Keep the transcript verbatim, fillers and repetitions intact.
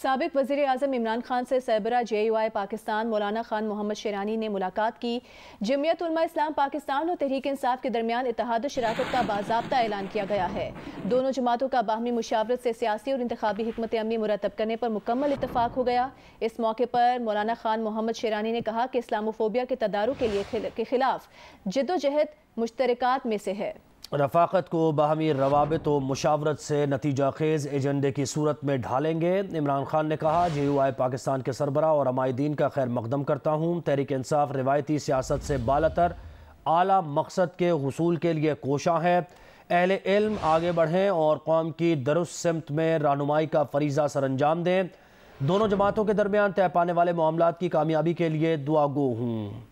साबिक वज़ीर आज़म इमरान खान से सरबरा जे यू आई पाकिस्तान मौलाना खान मोहम्मद शेरानी ने मुलाकात की। जमीयत उलमा इस्लाम पाकिस्तान और तहरीक इंसाफ के दरमियान इत्तेहाद शराकत का बाज़ाब्ता ऐलान किया गया है। दोनों जमातों का बाहमी मुशावरत से सियासी और इंतखाबी हिकमत अमली मुरतब करने पर मुकम्मल इत्तफाक हो गया। इस मौके पर मौलाना खान मोहम्मद शेरानी ने कहा कि इस्लामोफोबिया के तदारुक के लिए के खिलाफ जदोजहद मुश्तरकात में से है। रफाकत को बाहमी रवाबित और मुशावरत से नतीजा खेज एजेंडे की सूरत में ढालेंगे। इमरान खान ने कहा, जे यू आई पाकिस्तान के सरबरा और अमायदीन का खैर मकदम करता हूँ। तहरीक इंसाफ रिवायती सियासत से बालतर आला मकसद के हुसूल के लिए कोशा है। अहले इल्म आगे बढ़ें और कौम की दुरुस्त सिमत में रहनुमाई का फरीज़ा सरअंजाम दें। दोनों जमातों के दरमियान तय पाने वाले मामलात की कामयाबी के लिए दुआगो हूँ।